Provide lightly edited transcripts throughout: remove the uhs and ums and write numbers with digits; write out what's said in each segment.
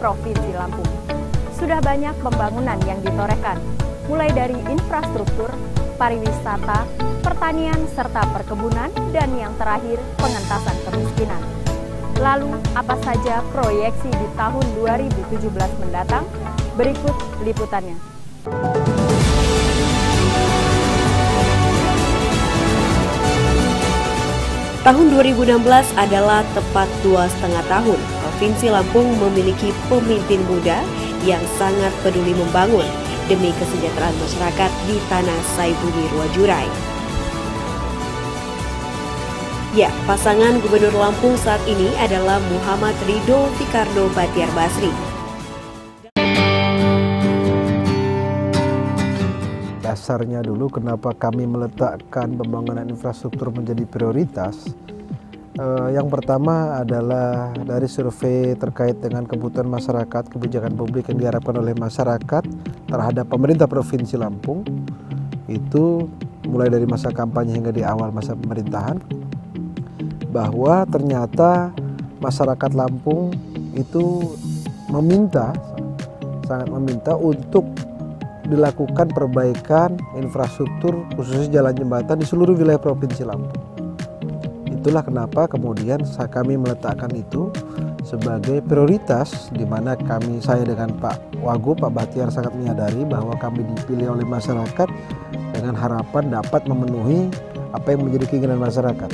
Provinsi Lampung. Sudah banyak pembangunan yang ditorehkan, mulai dari infrastruktur, pariwisata, pertanian serta perkebunan, dan yang terakhir pengentasan kemiskinan. Lalu, apa saja proyeksi di tahun 2017 mendatang? Berikut liputannya. Tahun 2016 adalah tepat 2,5 tahun Provinsi Lampung memiliki pemimpin muda yang sangat peduli membangun demi kesejahteraan masyarakat di tanah Saibumi Ruwajurai. Ya, pasangan Gubernur Lampung saat ini adalah Muhammad Ridho Ficardo Bachtiar Basri. Dasarnya dulu kenapa kami meletakkan pembangunan infrastruktur menjadi prioritas. Yang pertama adalah dari survei terkait dengan kebutuhan masyarakat, kebijakan publik yang diharapkan oleh masyarakat terhadap pemerintah Provinsi Lampung. Itu mulai dari masa kampanye hingga di awal masa pemerintahan, bahwa ternyata masyarakat Lampung itu meminta, sangat meminta untuk dilakukan perbaikan infrastruktur, khususnya jalan jembatan di seluruh wilayah Provinsi Lampung. Itulah kenapa kemudian kami meletakkan itu sebagai prioritas, di mana saya dengan Pak Wagub, Pak Bachtiar, sangat menyadari bahwa kami dipilih oleh masyarakat dengan harapan dapat memenuhi apa yang menjadi keinginan masyarakat.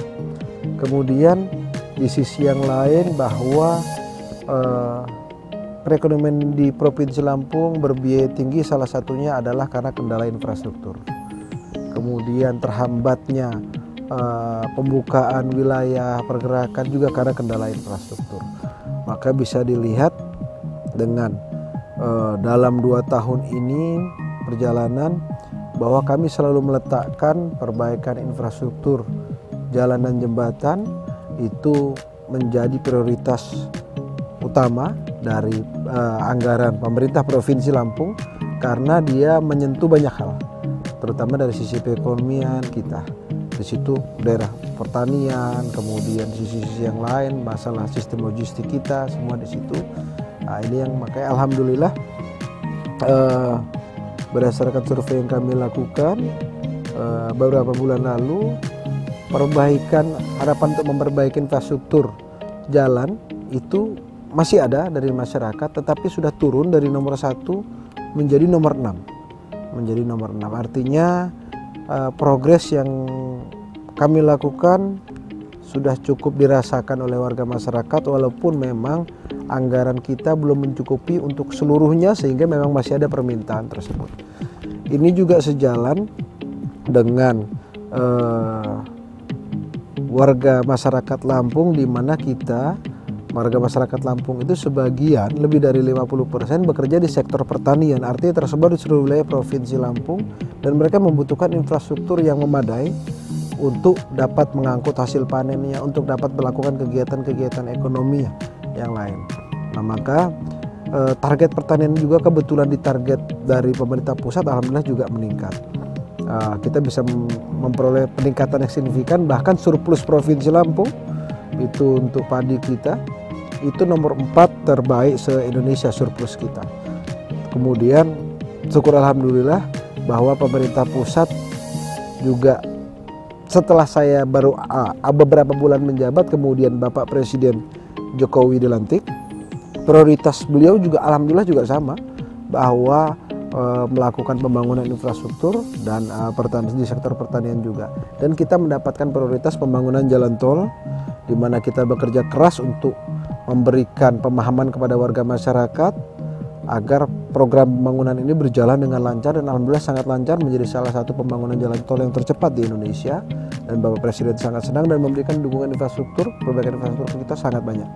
Kemudian di sisi yang lain bahwa perekonomian di Provinsi Lampung berbiaya tinggi, salah satunya adalah karena kendala infrastruktur. Kemudian terhambatnya pembukaan wilayah pergerakan juga karena kendala infrastruktur. Maka bisa dilihat dengan dalam 2 tahun ini perjalanan, bahwa kami selalu meletakkan perbaikan infrastruktur jalan dan jembatan itu menjadi prioritas utama dari anggaran pemerintah Provinsi Lampung, karena dia menyentuh banyak hal, terutama dari sisi perekonomian kita. Di situ daerah pertanian, kemudian sisi-sisi yang lain, masalah sistem logistik kita, semua di situ. Nah, ini yang makanya alhamdulillah berdasarkan survei yang kami lakukan beberapa bulan lalu, harapan untuk memperbaiki infrastruktur jalan itu masih ada dari masyarakat, tetapi sudah turun dari nomor 1 menjadi nomor 6. Menjadi nomor 6, artinya progres yang kami lakukan sudah cukup dirasakan oleh warga masyarakat, walaupun memang anggaran kita belum mencukupi untuk seluruhnya, sehingga memang masih ada permintaan tersebut. Ini juga sejalan dengan warga masyarakat Lampung, di mana warga masyarakat Lampung itu sebagian lebih dari 50% bekerja di sektor pertanian, artinya tersebar di seluruh wilayah Provinsi Lampung, dan mereka membutuhkan infrastruktur yang memadai untuk dapat mengangkut hasil panennya, untuk dapat melakukan kegiatan-kegiatan ekonomi yang lain. Nah, maka target pertanian juga kebetulan di target dari pemerintah pusat, alhamdulillah juga meningkat. Kita bisa memperoleh peningkatan yang signifikan, bahkan surplus Provinsi Lampung itu untuk padi kita itu nomor 4 terbaik se-Indonesia surplus kita. Kemudian syukur alhamdulillah bahwa pemerintah pusat juga, setelah saya baru beberapa bulan menjabat, kemudian Bapak Presiden Jokowi dilantik, prioritas beliau juga alhamdulillah juga sama, bahwa melakukan pembangunan infrastruktur dan di sektor pertanian juga. Dan kita mendapatkan prioritas pembangunan jalan tol, di mana kita bekerja keras untuk memberikan pemahaman kepada warga masyarakat agar program pembangunan ini berjalan dengan lancar, dan alhamdulillah sangat lancar, menjadi salah satu pembangunan jalan tol yang tercepat di Indonesia. Dan Bapak Presiden sangat senang dan memberikan dukungan infrastruktur, perbaikan infrastruktur kita sangat banyak.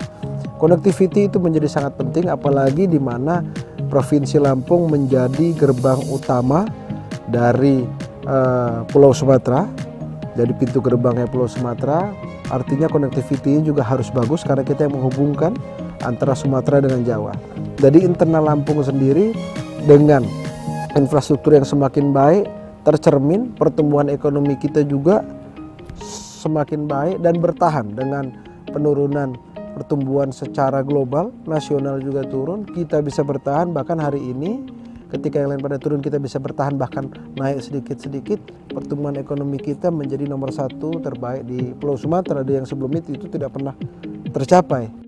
Connectivity itu menjadi sangat penting, apalagi di mana Provinsi Lampung menjadi gerbang utama dari Pulau Sumatera, jadi pintu gerbangnya Pulau Sumatera. Artinya konektivitasnya juga harus bagus, karena kita yang menghubungkan antara Sumatera dengan Jawa. Jadi internal Lampung sendiri dengan infrastruktur yang semakin baik tercermin pertumbuhan ekonomi kita juga semakin baik dan bertahan dengan penurunan pertumbuhan secara global, nasional juga turun, kita bisa bertahan. Bahkan hari ini ketika yang lain pada turun, kita bisa bertahan bahkan naik sedikit-sedikit. Pertumbuhan ekonomi kita menjadi nomor 1 terbaik di Pulau Sumatera, ada yang sebelumnya itu tidak pernah tercapai.